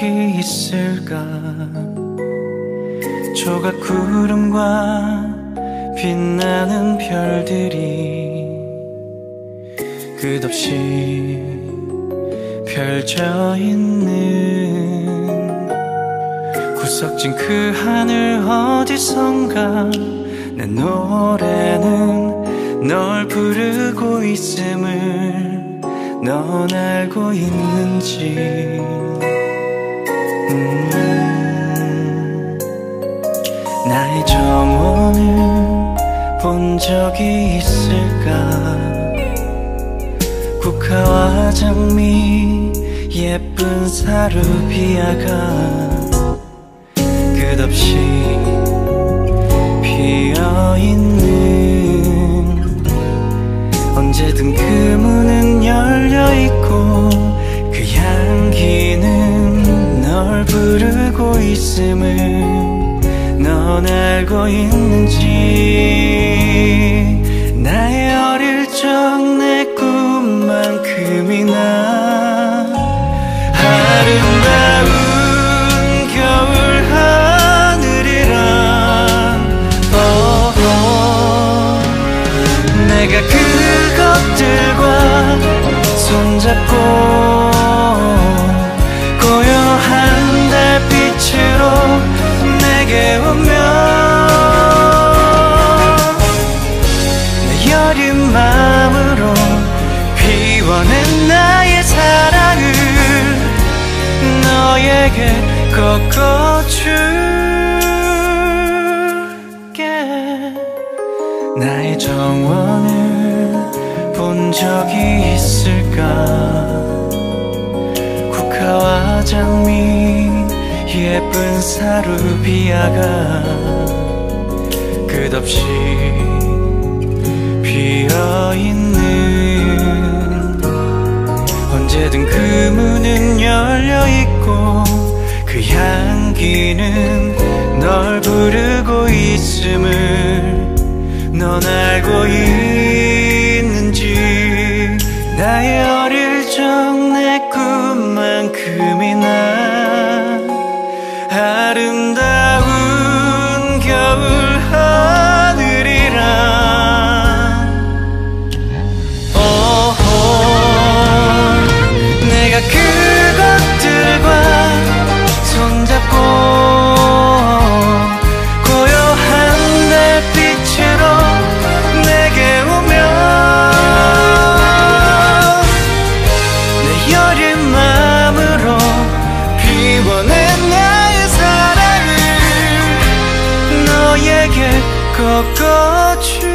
적이 있을까? 조각구름과 빛나는 별들이 끝없이 펼쳐있는 구석진 그 하늘 어디선가 내 노래는 널 부르고 있음을 넌 알고 있는지 나의 정원을 본 적이 있을까? 국화와 장미 예쁜 사루비아가 끝없이 피어있는 언제든 그 문은 열려있고 그 향기는 널 부르고 있음을 넌 알고 있는지 나의 어릴 적 내 꿈만큼이나 아름다운 겨울 하늘이란 내가 그것들과 손잡고 고요한 달빛으로 내게 오면 여린 마음으로 피워낸 나의 사랑을 너에게 꺾어줄게 나의 정원을 본 적이 있을까 국화와 장미 예쁜 사루비아가 끝없이 피어있는 언제든 그 문은 열려있고 그 향기는 널 부르고 있음을 넌 알고 있는지 나의 어릴 적 내 꿈만큼이나 아름다운 겨울 하늘이라 꺾어줄게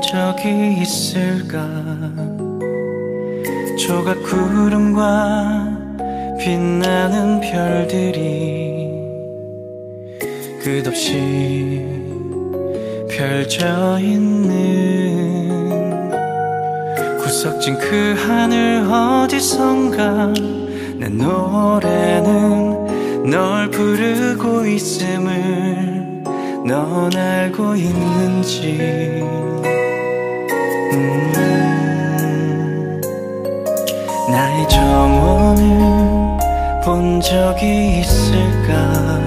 적이 있을까? 조각구름과 빛나는 별들이 끝없이 펼쳐있는 구석진 그 하늘 어디선가 내 노래는 널 부르고 있음을 넌 알고 있는지 나의 정원을 본 적이 있을까?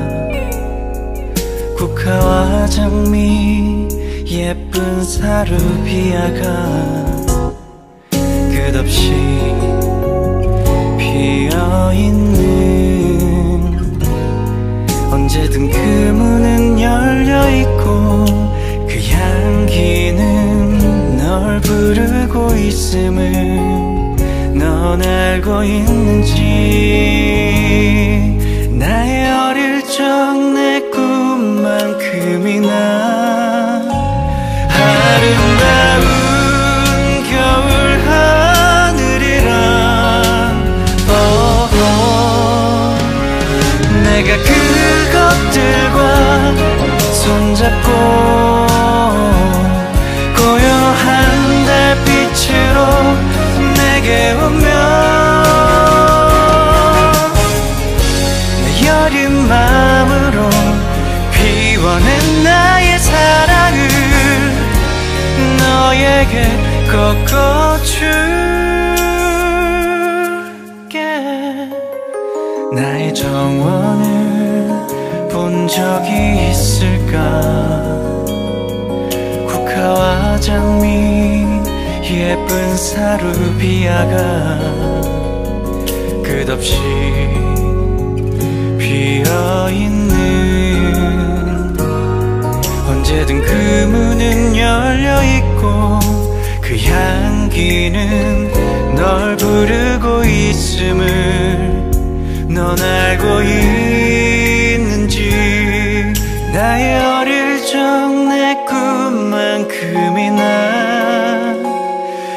국화와 장미 예쁜 사루비아가 끝없이 피어있는 언제든 그 문은 열려있고 그 향기는 널 부르고 있음을 넌 알고 있는지 나의 어릴 적 내 꿈만큼이나 손잡고 고요한 달빛으로 내게 오면 내 여린 마음으로 피워낸 나의 사랑을 너에게 꺾어줄게. 나의 정원을 본 적이 있을까? 국화와 장미 예쁜 사루비아가 끝없이 피어있는, 언제든 그 문은 열려있고 그 향기는 널 부르고 있음을 넌 알고 있는지. 나의 어릴 적 내 꿈만큼이나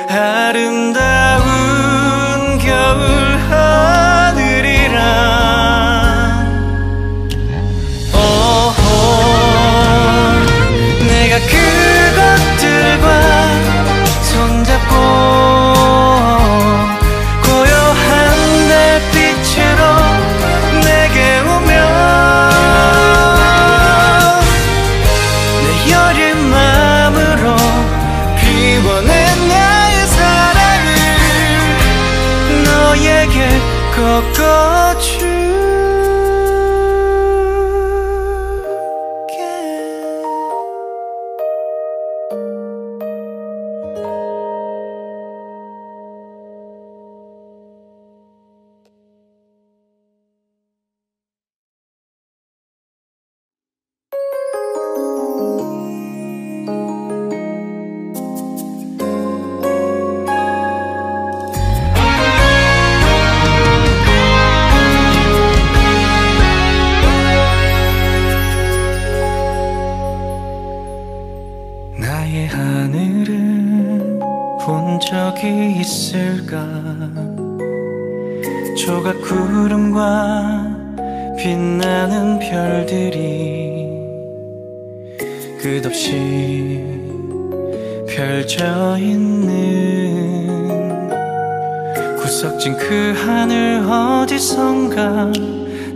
아름다운 겨울 하늘이란. 오호, 내가 그것들과 손잡고 꺾어줄게. 있을까? 조각 구름과 빛나는 별들이 끝없이 펼쳐있는 구석진 그 하늘 어디선가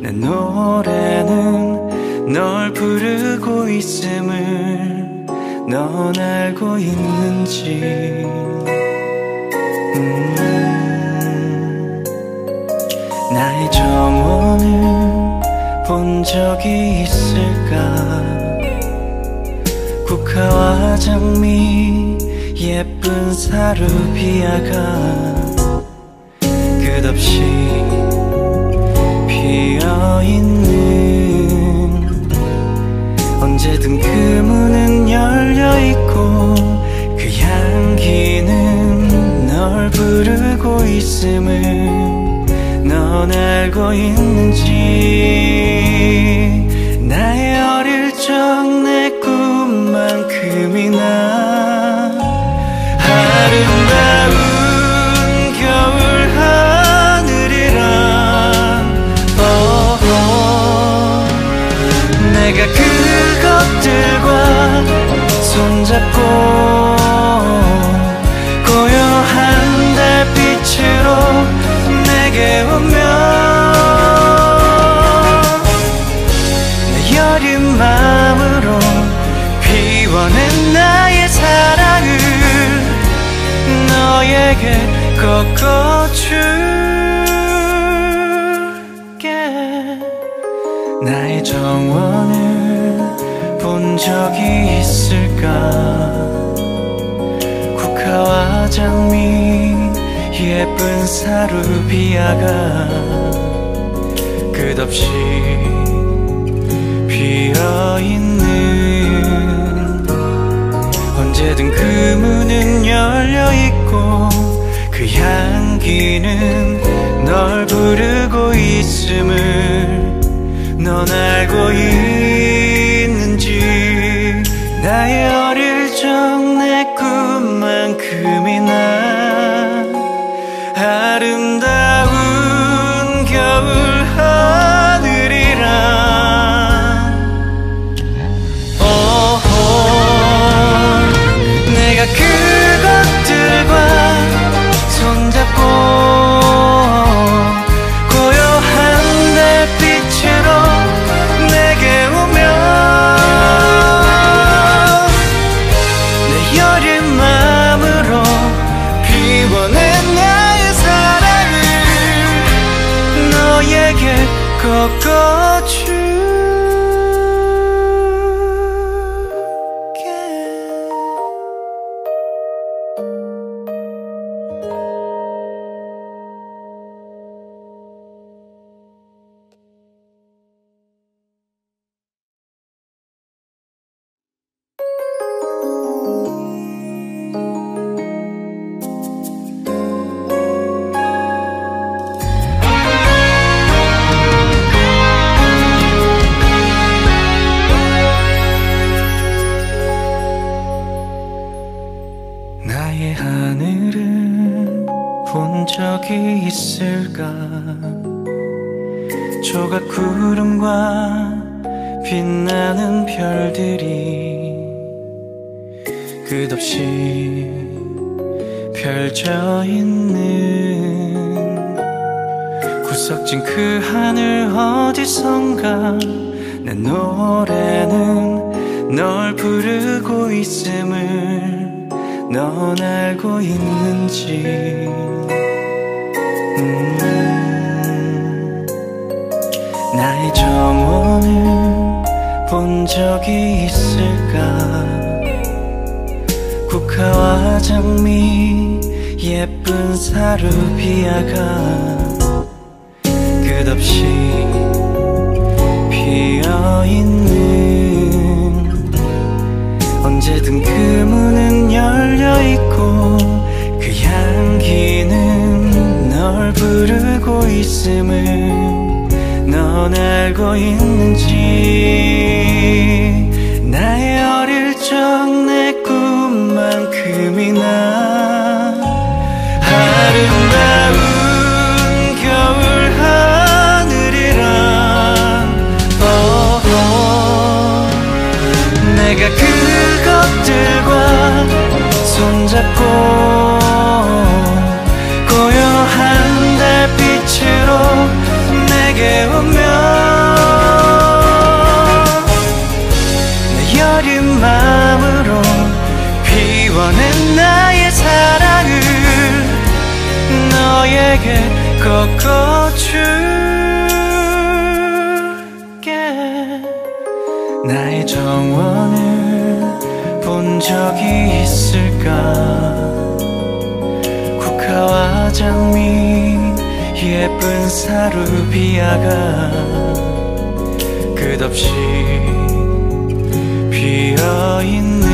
내 노래는 널 부르고 있음을 넌 알고 있는지. 나의 정원을 본 적이 있을까? 국화와 장미 예쁜 사루비아가 끝없이 피어있는, 언제든 그 문은 열려있고 그 향기는 널 부르고 있음을 넌 알고 있는지. 나의 어릴 적 내 꿈만큼이나 아름다운 겨울 하늘이란. 오호, 내가 그것들과 손잡고 고요한 달빛으로 내게 오면 내 여린 마음으로 피워낸 나의 사랑을 너에게 꺾어줄게. 나의 정원을 본 적이 있을까? 국화와 장미 예쁜 사루비아가 끝없이 피어있는, 언제든 그 문은 열려있고 그 향기는 널 부르고 있음을 넌 알고 있는지. 나의 어릴 적 내 꿈만큼이나 아름다운 겨울 하늘이란. 조각 구름과 빛나는 별들이 끝없이 펼쳐있는 구석진 그 하늘 어디선가 내 노래는 널 부르고 있음을 넌 알고 있는지 나의 정원을 본 적이 있을까 국화와 장미 예쁜 사루비아가 끝없이 피어있는 언제든 그 문은 열려있고 그 향기는 널 부르고 있음을 넌 알고 있는지 나의 어릴 적 내 꿈만큼이나 아름다운 겨울 하늘이란 내가 그것들과 손잡고 고요한 달빛으로 내게 오면 내 여린 마음으로 피워낸 나의 사랑을 너에게 꺾어줄게 나의 정원을 본 적이 있을까 국화와 장미 예쁜 사루비아가 끝없이 피어있는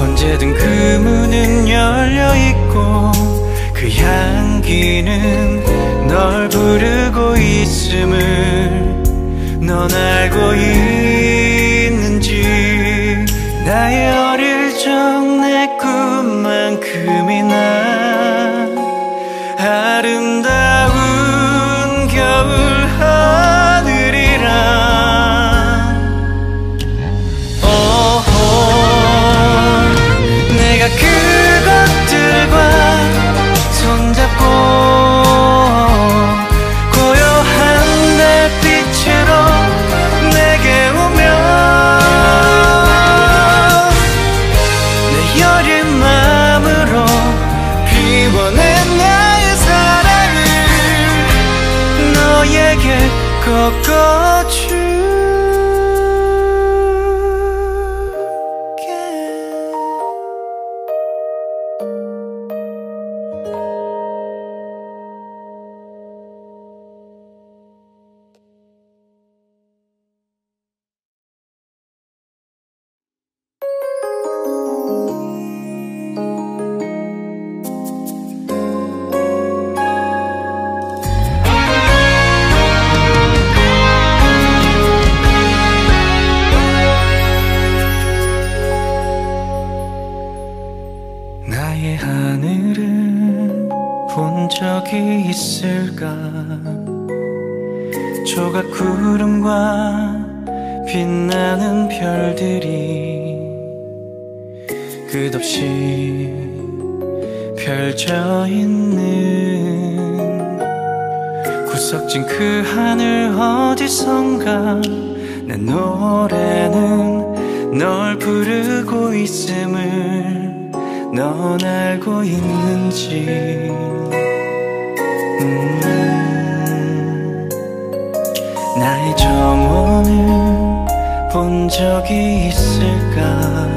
언제든 그 문은 열려있고 그 향기는 널 부르고 있음을 넌 알고 있는지 나의 어릴 적 내 꿈만큼이나 아름다운 겨울 하늘이란 내가 그것들과 손잡고 고요한 달빛으로 내게 오면 내 여린 마음으로 피워낸 너에게 꺾어줄게 있을까 조각 구름과 빛나는 별들이 끝없이 펼쳐있는 구석진 그 하늘 어디선가 내 노래는 널 부르고 있음을 넌 알고 있는지 나의 정원을 본 적이 있을까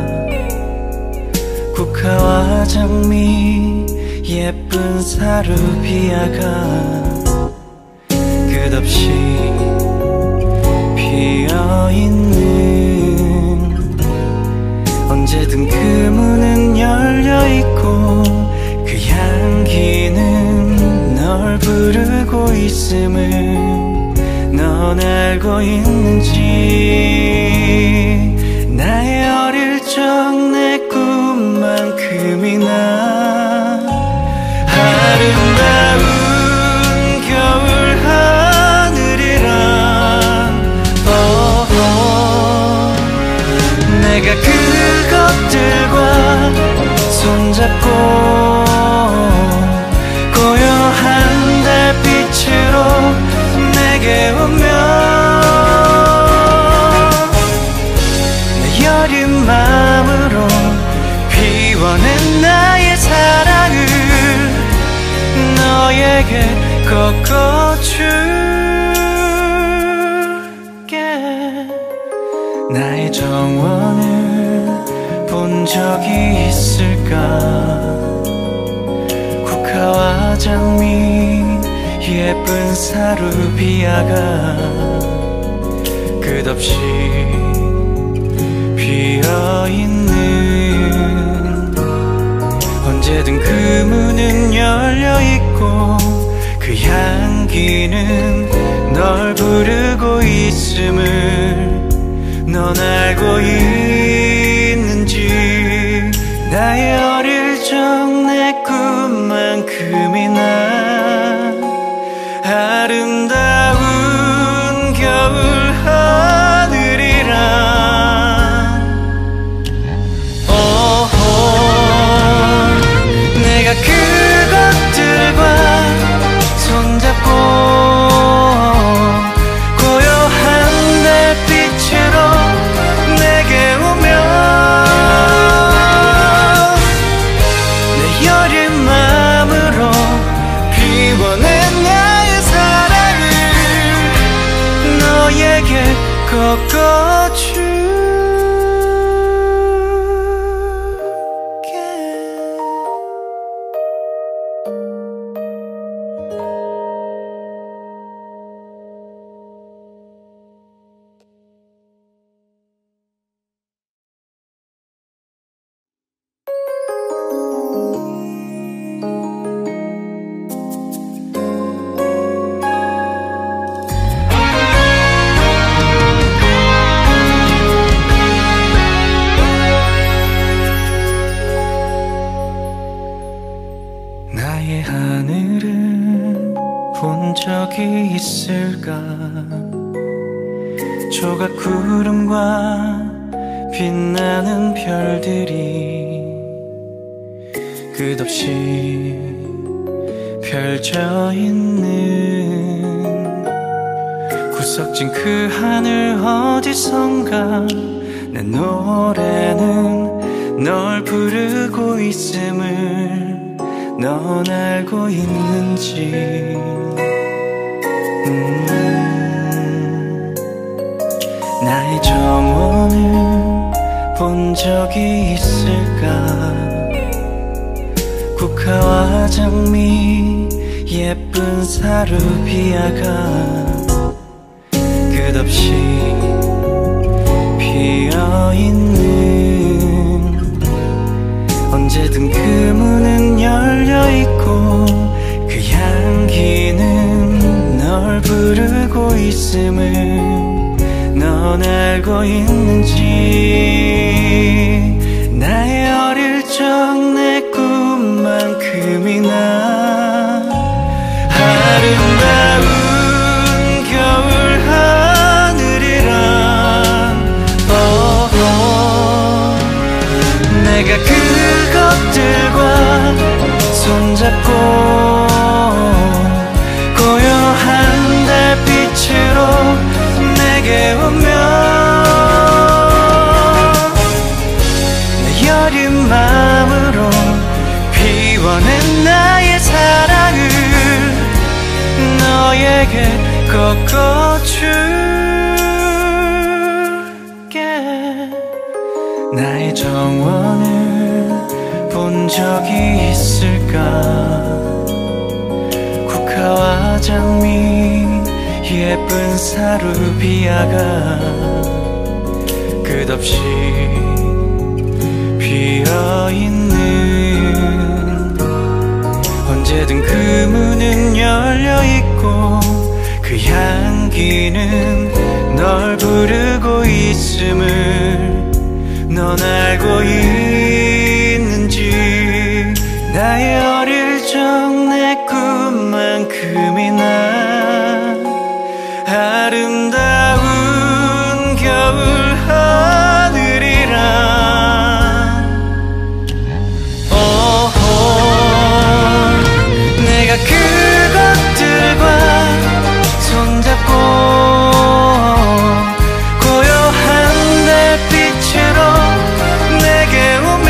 국화와 장미 예쁜 사루비아가 끝없이 피어있는 언제든 그 문은 열려있고 그 향기는 널 부르고 있음을 넌 알고 있는지 나의 어릴 적 내 꿈만큼이나 아름다운 겨울 꺾어줄게. 나의 정원을 본 적이 있을까? 국화와 장미 예쁜 사루비아가 끝없이 피어있는, 언제든 그 문은 열려있고 그 향기는 널 부르고 있음을 넌 알고 있는지. 나의 어릴 적 내 꿈만큼이나 아름다운 겨울 하늘이라. 내가 그것들과 손잡고 고요한 달빛으로 내게 오면 내 여린 마음으로 비워낸 나의 사랑을 너에게 끝없이 펼쳐있는 구석진 그 하늘 어디선가 내 노래는 널 부르고 있음을 넌 알고 있는지. 나의 정원을 본 적이 있을까? 국화와 장미 예쁜 사루비아가 끝없이 피어있는, 언제든 그 문은 열려있고 그 향기는 널 부르고 있음을 넌 알고 있는지. 나의 어릴 적 내 만큼이나 아름다운 겨울 하늘이라. 내가 그것들과 손잡고 고요한 달빛으로 내게 오면 내 여린 마음으로 비워낸 나의 사랑을 너에게 꺾어줄게. 나의 정원을 본 적이 있을까? 국화와 장미 예쁜 사루비아가 끝없이 피어있는, 언제든 그 문은 열려있고 그 향기는 널 부르고 있음을 넌 알고 있는지. 나의 어릴 적 내 꿈만큼이나 아름다운 겨울 하늘이라. 내가 그것들과 손잡고 고요한 달빛으로 내게 오면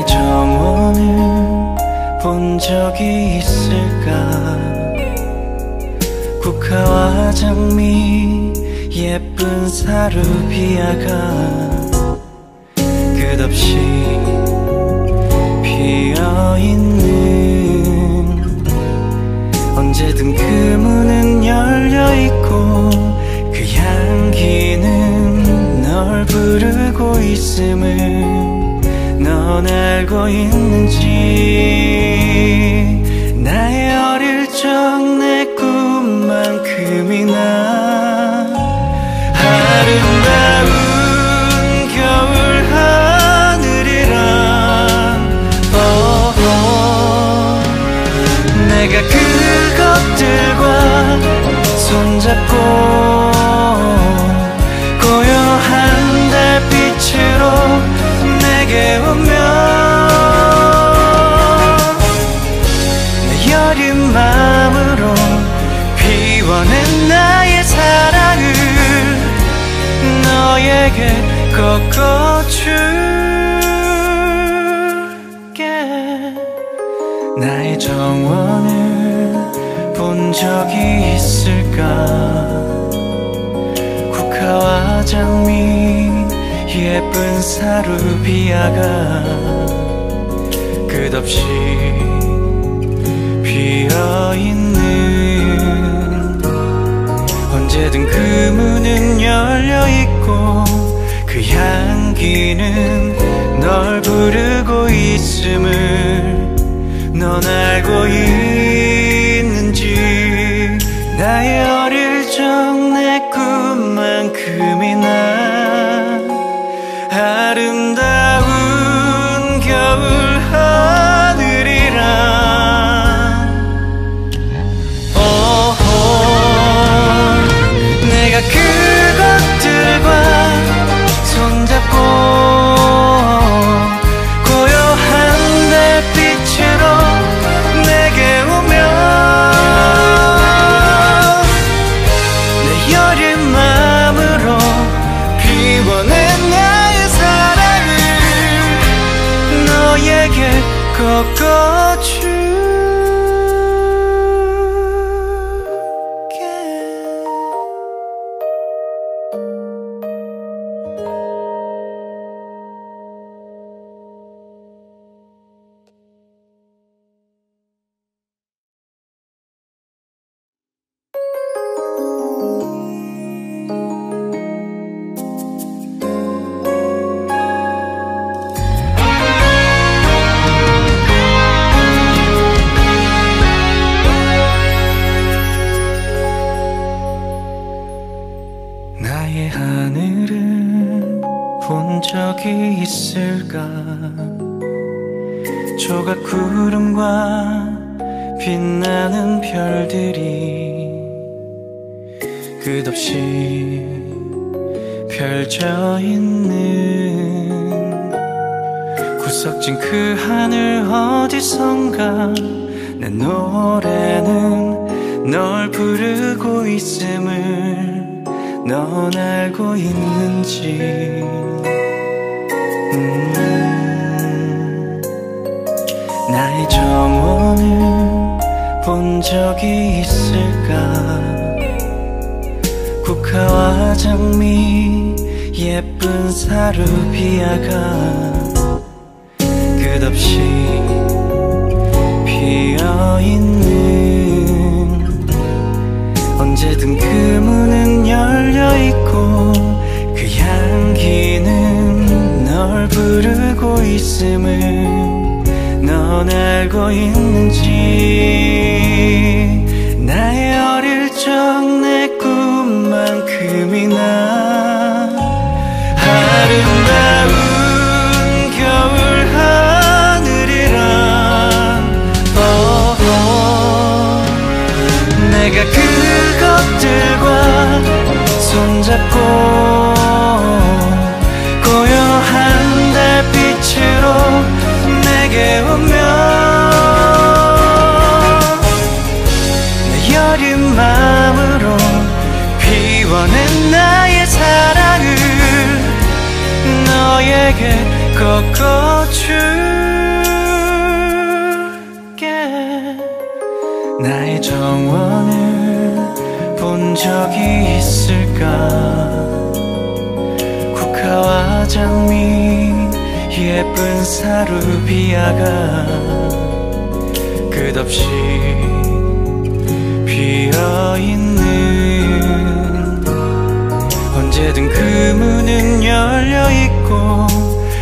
너의 정원을 본 적이 있을까? 국화와 장미 예쁜 사루비아가 끝없이 피어있는, 언제든 그 문은 열려있고 그 향기는 널 부르고 있음을 넌 알고 있는지. 나의 어릴 적 내 꿈만큼이나 아름다운 겨울 하늘이란 내가 그것들과 손잡고 고요한 달빛으로 내게 오면 내 여린 마음으로 피워낸 나의 사랑을 너에게 꺾어줄게. 나의 정원을 본 적이 있을까? 국화와 장미 예쁜 사루비아가 끝없이 피어있는, 언제든 그 문은 열려있고 그 향기는 널 부르고 있음을 넌 알고 있는지. 나의 어릴 적 내 꿈만큼이나 아름다운 겨울 하늘이란 내가 그것들과 손잡고 고요한 달빛으로 내게 오면 내 여린 마음으로 피워낸 나의 사랑을 너에게 꺾어줄. 너에게 꺾어줄. 본 적이 있을까? 국화와 장미 예쁜 사루비아가 끝없이 피어있는, 언제든 그 문은 열려있고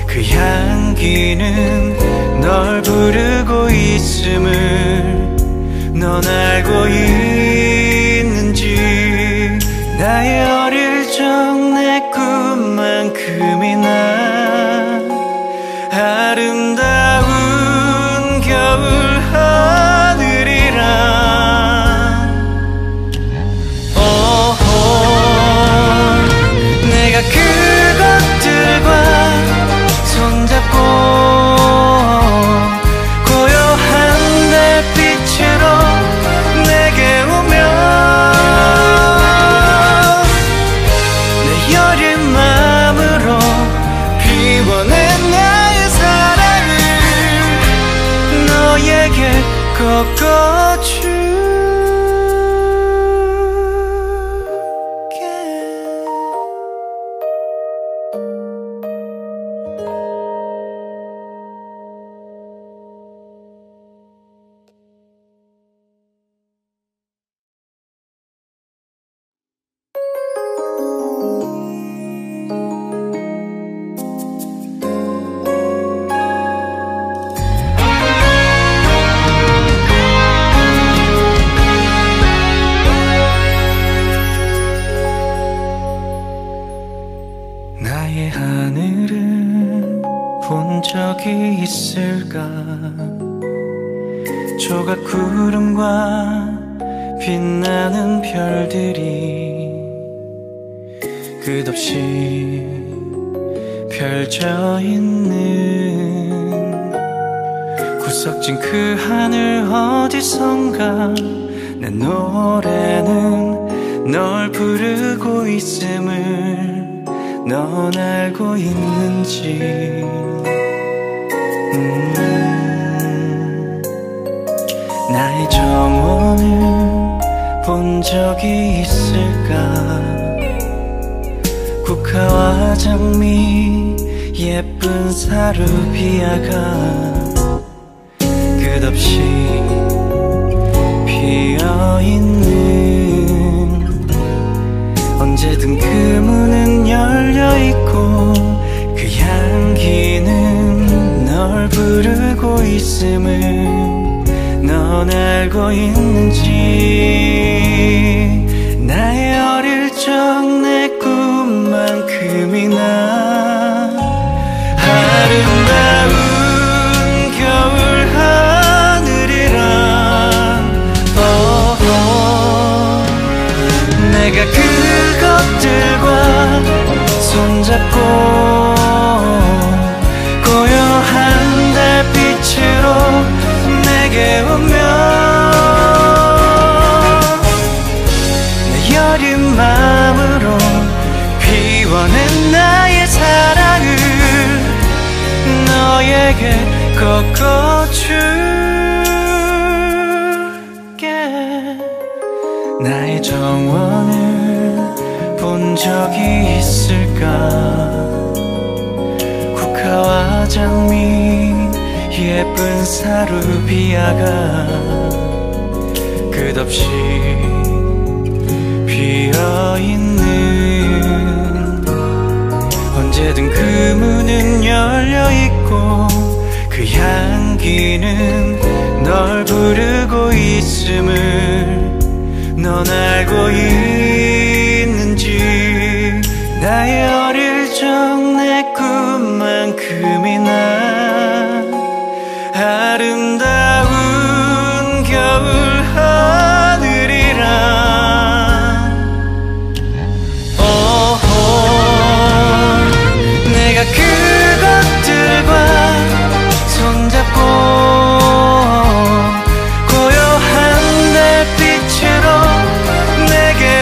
그 향기는 널 부르고 있음을 넌 알고 있는지. 나의 어릴 적 내 꿈만큼이나 아름다운 겨울 하늘이라. 내가 그것들과 손잡고 꺾어줄게. 있을까? 조각 구름과 빛나는 별들이 끝없이 펼쳐 있는 구석진 그 하늘 어디선가 내 노래는 널 부르고 있음을 넌 알고 있는지. 나의 정원을 본 적이 있을까? 국화와 장미 예쁜 사루비아가 끝없이 피어있는, 언제든 그 문은 열려있고 그 향기는 널 부르고 있음을 넌 알고 있는지. 나의 어릴 적 내 꿈만큼이나 아름다운 겨울 하늘이라. 내가 그것들과 손잡고 고요한 달빛으로 내게 오면 내 여린 마음으로 피워낸 나의 사랑을 너에게 꺾어줄게. 나의 정원을 본 적이 있을까? 국화와 장미 예쁜 사루비아가 끝없이 피어있는, 언제든 그 문은 열려있고 그 향기는 널 부르고 있음을 넌 알고 있는지. 나의 어릴 적 내 꿈만큼이나 아름다운 겨울 하늘이라. 내가 그것들과 손잡고 고요한 달빛으로 내게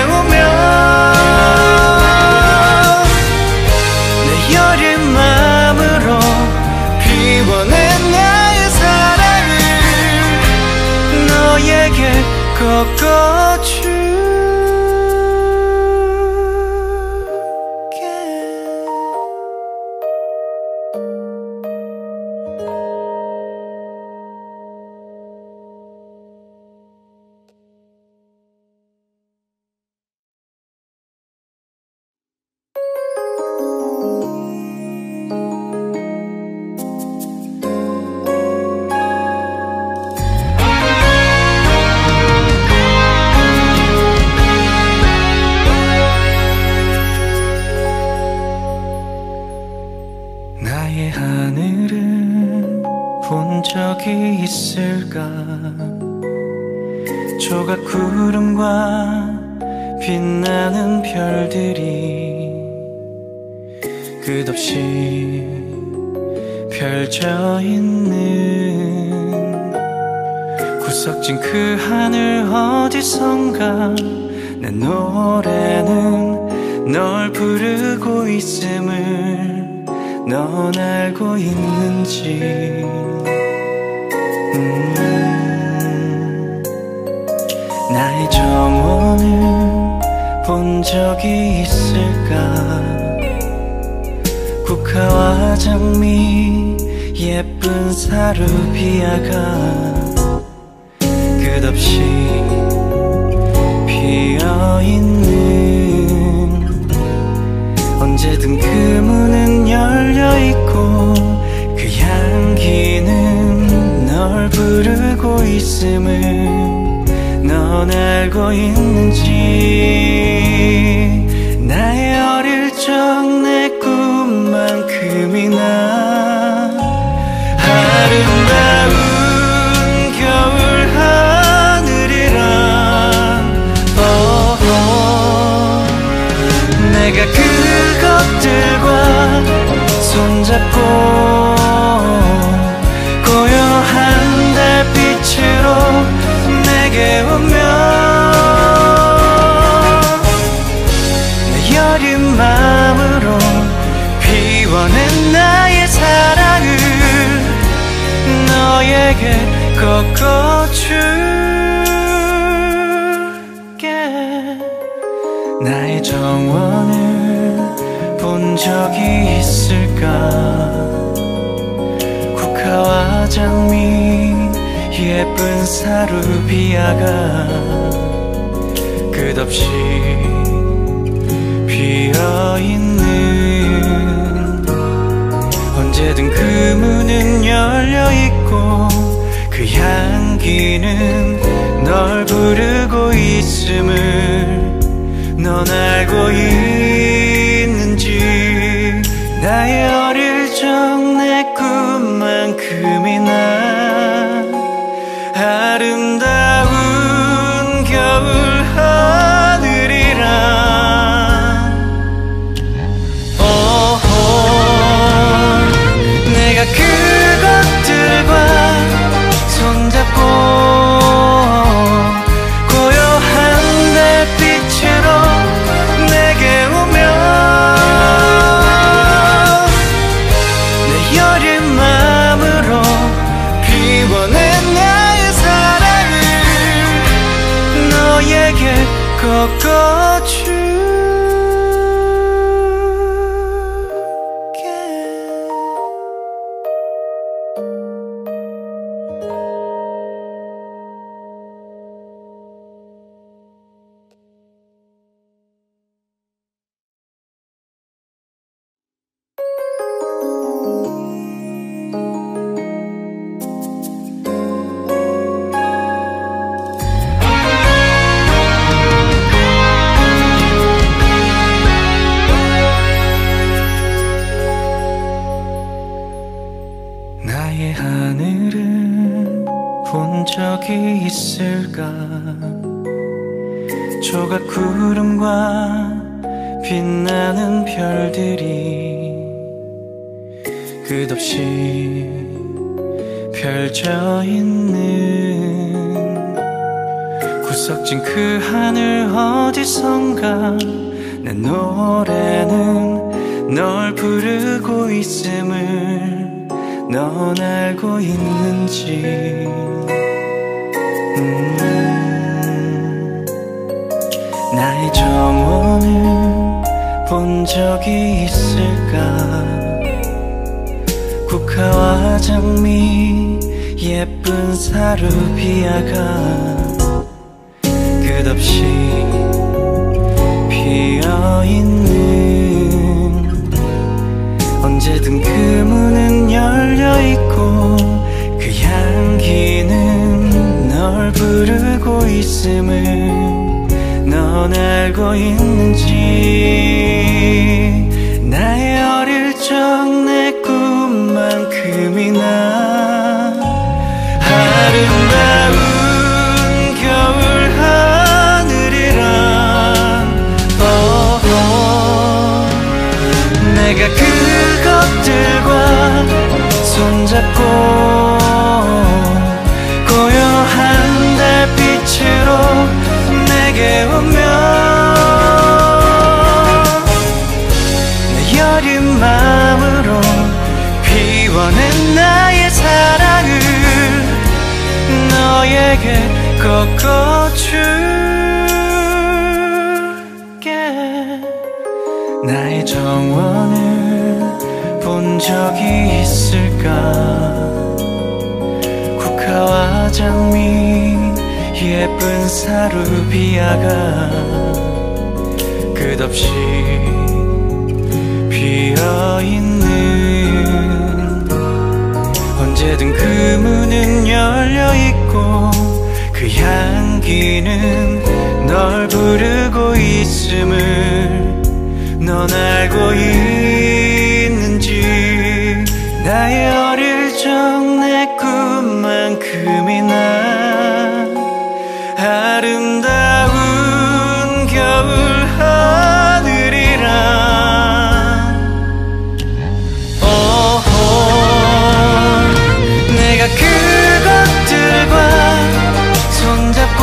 있을까? 조각 구름과 빛나는 별들이 끝없이 펼쳐 있는 구석진 그 하늘 어디선가 내 노래는 널 부르고 있음을 넌 알고 있는지 나의 정원을 본 적이 있을까? 국화와 장미 예쁜 사루비아가 끝없이 피어있는 언제든 그 문은 열려있고 그 향기는 널 부르고 있음을 넌 알고 있는지 나의 어릴 적 내 꿈만큼이나 아름다운 겨울 하늘이란 내가 그것들과 손잡고 고요한 달빛으로 내게 오면 여린 마음으로 피워낸 나의 사랑을 너에게 꺾어줄게. 나의 정원을 본 적이 있을까? 국화와 장미 예쁜 사루비아가 끝없이 피어있는 언제든 그 문은 열려있고 그 향기는 널 부르고 있음을 넌 알고 있는지 나의 어릴 적 내 꿈만큼이나 아름다운 겨울 하늘이라 조각 구름과 빛나는 별들이 끝없이 펼쳐있는 구석진 그 하늘 어디선가 내 노래는 널 부르고 있음을 넌 알고 있는지 나의 정원을 본 적이 있을까? 국화와 장미 예쁜 사루비아가 끝없이 피어있는 언제든 그 문은 열려있고 그 향기는 널 부르고 있음을 넌 알고 있는지 나의 어릴 적 내 꿈만큼이나 손잡고 고요한 달빛으로 내게 오면 내 여린 마음으로 피워낸 나의 사랑을 너에게 꺾어줄게. 나의 정원을 본 적이 있을까? 국화와 장미 예쁜 사루비아가 끝없이 피어있는, 언제든 그 문은 열려있고 그 향기는 널 부르고 있음을 넌 알고 있는지. 나의 어릴 적 내 꿈만큼이나 아름다운 겨울 하늘이란 내가 그것들과 손잡고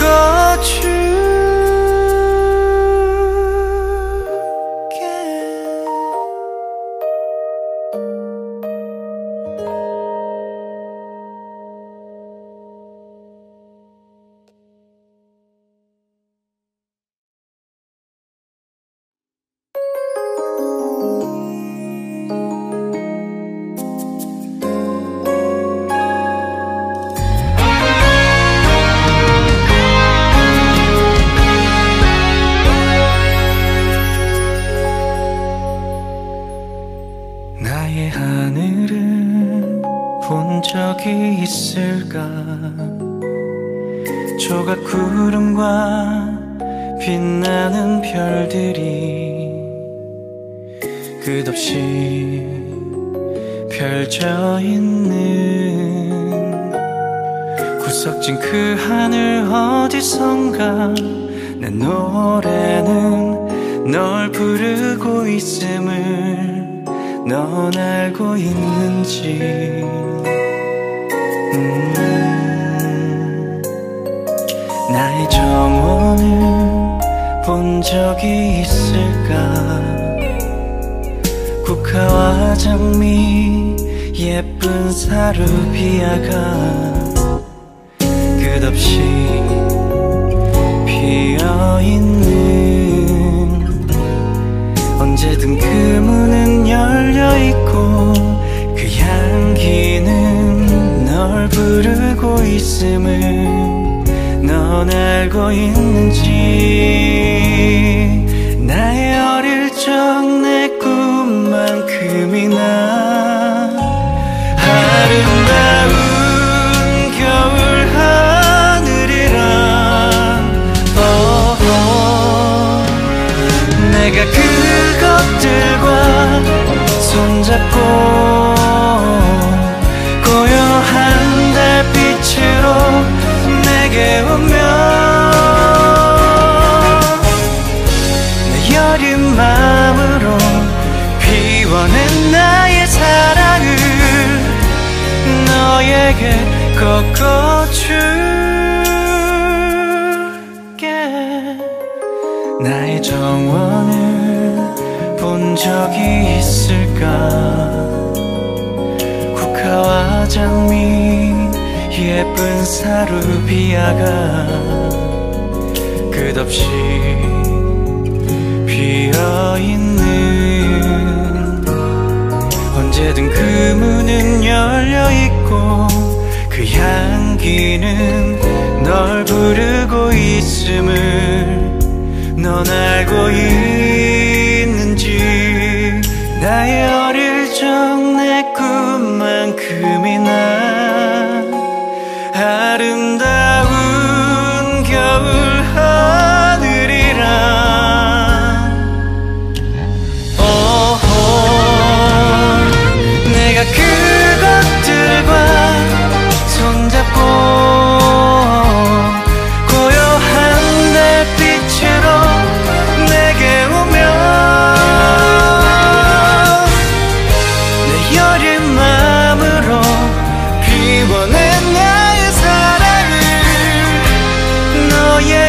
꺾어줄게. 있을까? 조각 구름과 빛나는 별들이 끝없이 펼쳐있는 구석진 그 하늘 어디선가 내 노래는 널 부르고 있음을 넌 알고 있는지. 나의 정원을 본 적이 있을까? 국화와 장미 예쁜 사루비아가 끝없이 피어있는, 언제든 그 문은 열려있고 그 향기는 널 부르고 있음을 넌 알고 있는지. 나의 어릴 적 내 꿈만큼이나 아름다운 겨울 하늘이란 내가 그것들과 손잡고 고요한 달빛으로 내게 오면 내 여린 마음으로 피워낸 나의 사랑을 너에게 꺾어줄게. 나의 정원을 본 적이 있을까? 국화와 장미 예쁜 사루비아가 끝없이 피어있는, 언제든 그 문은 열려있고 그 향기는 널 부르고 있음을 넌 알고 있는지. 나의 어릴 적 내 꿈만큼이나 아름다운 겨울 하늘이란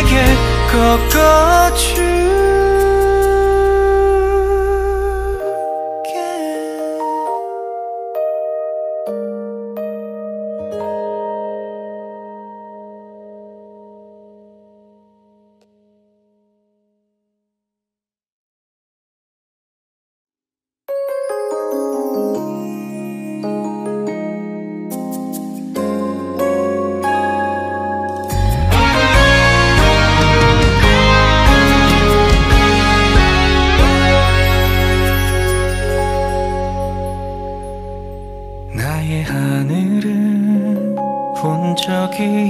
내게 꺾어주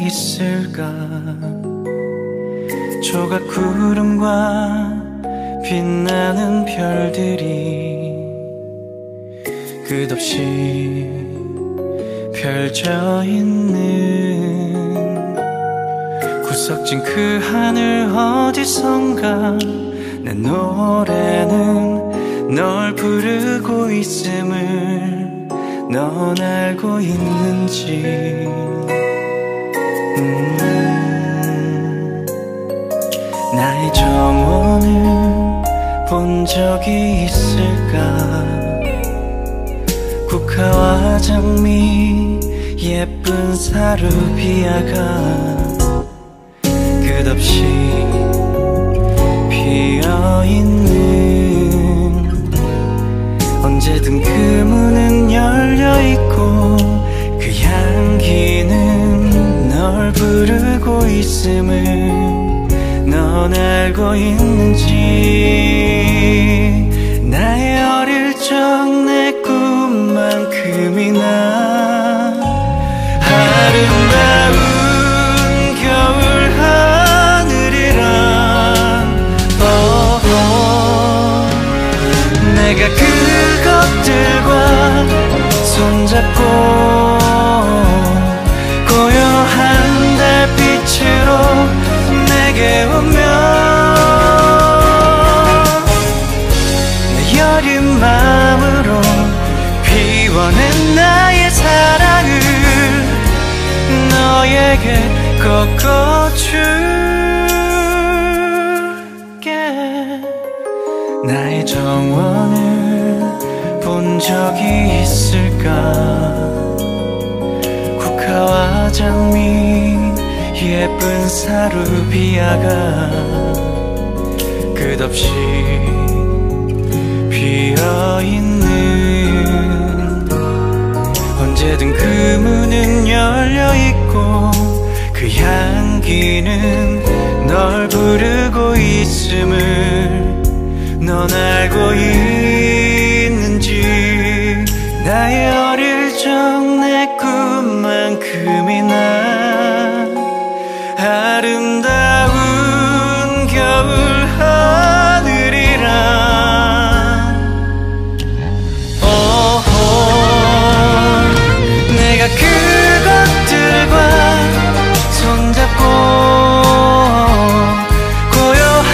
있을까? 조각 구름과 빛나는 별들이 끝없이 펼쳐 있는 구석진 그 하늘 어디선가 내 노래는 널 부르고 있음을 넌 알고 있는지 나의 정원을 본 적이 있을까? 국화와 장미 예쁜 사루비아가 끝없이 피어있는 언제든 그 문은 열려있고 그 향기는 널 부르고 있음을 넌 알고 있는지 나의 어릴 적 내 꿈만큼이나 아름다운 겨울 하늘이란 내가 그것들과 손잡고 고요한 달빛으로 내게 오면 내 여린 마음으로 피워낸 나의 사랑을 너에게 꺾어줄게 나의 정원을 본 적이 있을까 국화와 장미 예쁜 사루비아가 끝없이 피어있는 언제든 그 문은 열려있고 그 향기는 널 부르고 있음을 넌 알고 있는지 나의 어릴 적 내 꿈만큼이나 아름다운 겨울 하늘이란 내가 그것들과 손잡고 고요한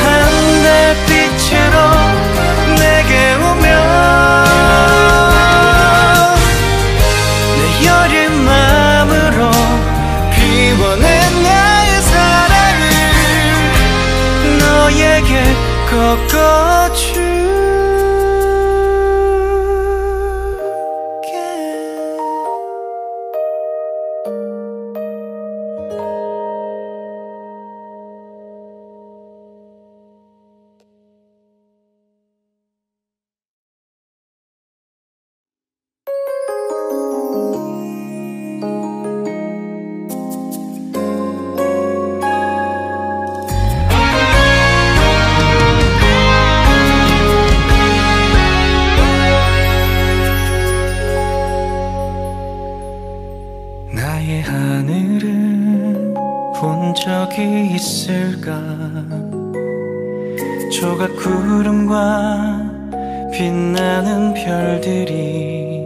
달빛으로 내게 오면 여린 마음으로 피워낸 나의 사랑을 너에게 꺾어줄게 있을까? 조각 구름과 빛나는 별들이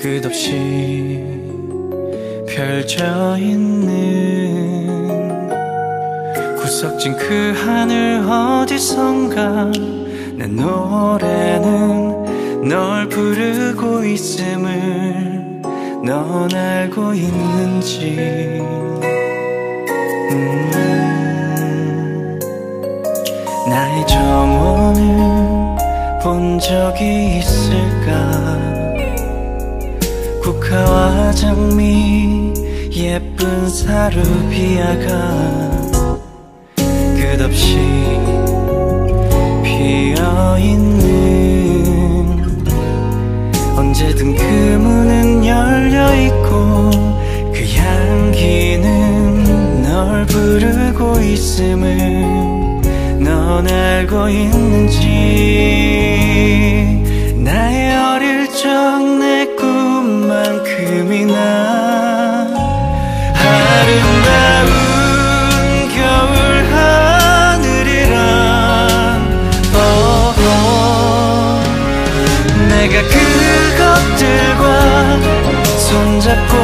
끝없이 펼쳐 있는 구석진 그 하늘 어디선가 내 노래는 널 부르고 있음을 넌 알고 있는지 적이 있을까? 국화와 장미 예쁜 사루비아가 끝없이 피어있는, 언제든 그 문은 열려있고 그 향기는 널 부르고 있음을 넌 알고 있는지. 나의 어릴 적 내 꿈만큼이나 아름다운 겨울 하늘이란 내가 그것들과 손잡고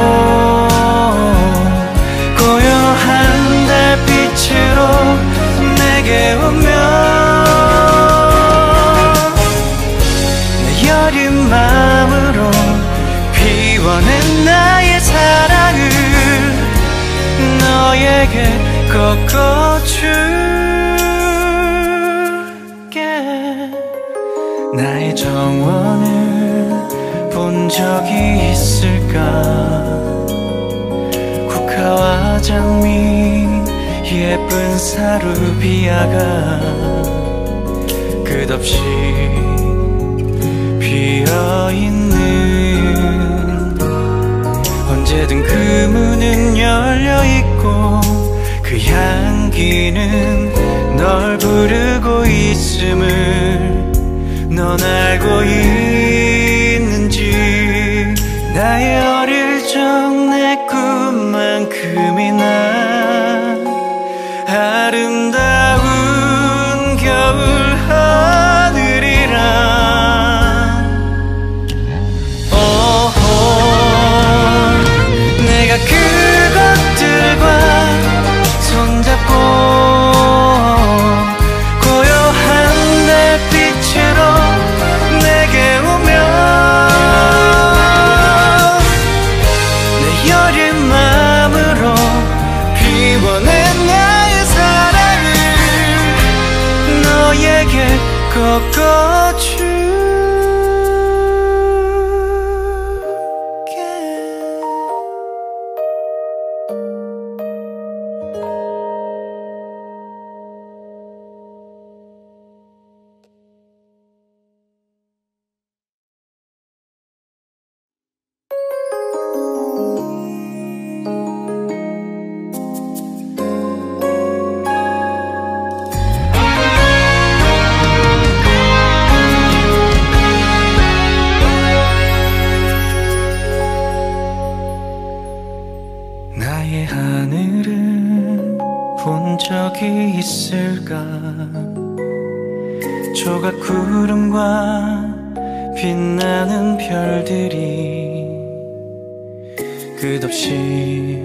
고요한 달빛으로 내게 오면 내 여린 마음으로 피워낸 나의 사랑을 너에게 꺾어줄게. 나의 정원을 본 적이 있을까? 국화와 장미 예쁜 사루비아가 끝없이 피어있는, 언제든 그 문은 열려있고 그 향기는 널 부르고 있음을 넌 알고 있는지. 나의 어릴 적 내 꿈만큼이나 아름다운 겨울 하늘이란 내가 그것들과 손잡고 고요한 달빛으로 내게 오면 내 여린 마음으로 피워낸 너에게 꺾어줄게. 있을까? 조각 구름과 빛나는 별들이 끝없이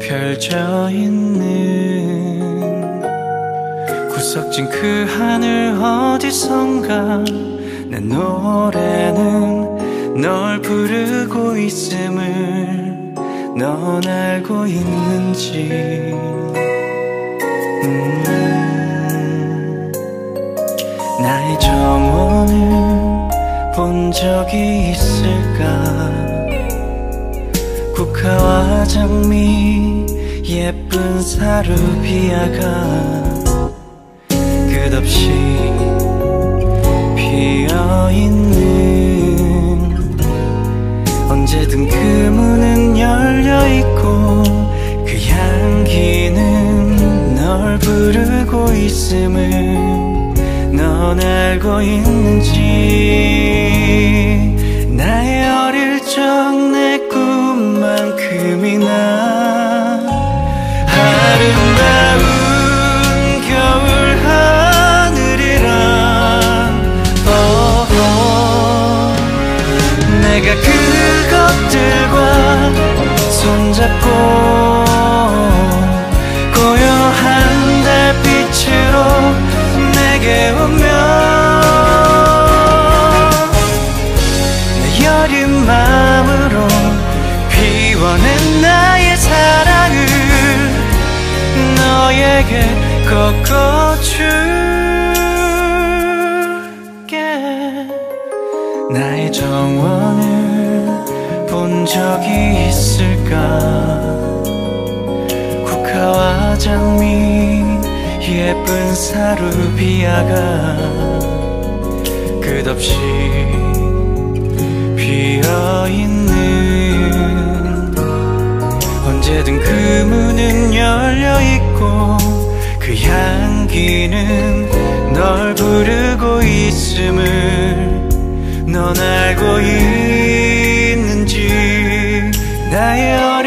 펼쳐있는 구석진 그 하늘 어디선가 내 노래는 널 부르고 있음을 넌 알고 있는지. 나의 정원을 본 적이 있을까? 국화와 장미 예쁜 사루비아가 끝없이 피어있는, 언제든 그 문은 열려있고 그 향기는 널 부르고 있음을 넌 알고 있는지. 나의 어릴 적 내 꿈만큼이나 아름다운 겨울 하늘이란 내가 그것들과 손잡고 고요한 달빛으로 내게 오면 내 여린 마음으로 피워낸 나의 사랑을 너에게 꺾어줄게. 나의 정원을 본 적이 있을까? 국화와 장미 예쁜 사루비아가 끝없이 피어있는, 언제든 그 문은 열려있고 그 향기는 널 부르고 있음을 넌 알고 있는지. 나의